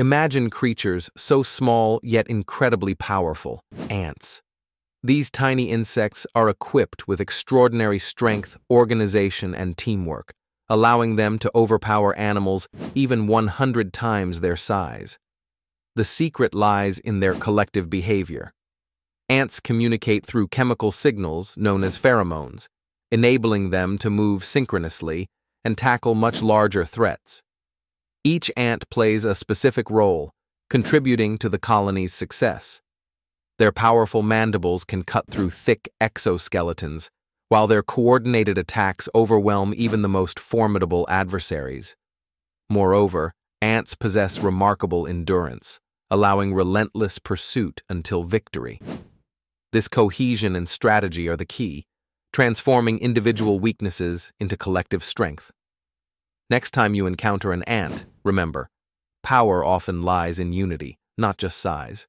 Imagine creatures so small yet incredibly powerful, ants. These tiny insects are equipped with extraordinary strength, organization, and teamwork, allowing them to overpower animals even 100 times their size. The secret lies in their collective behavior. Ants communicate through chemical signals known as pheromones, enabling them to move synchronously and tackle much larger threats. Each ant plays a specific role, contributing to the colony's success. Their powerful mandibles can cut through thick exoskeletons, while their coordinated attacks overwhelm even the most formidable adversaries. Moreover, ants possess remarkable endurance, allowing relentless pursuit until victory. This cohesion and strategy are the key, transforming individual weaknesses into collective strength. Next time you encounter an ant, remember, power often lies in unity, not just size.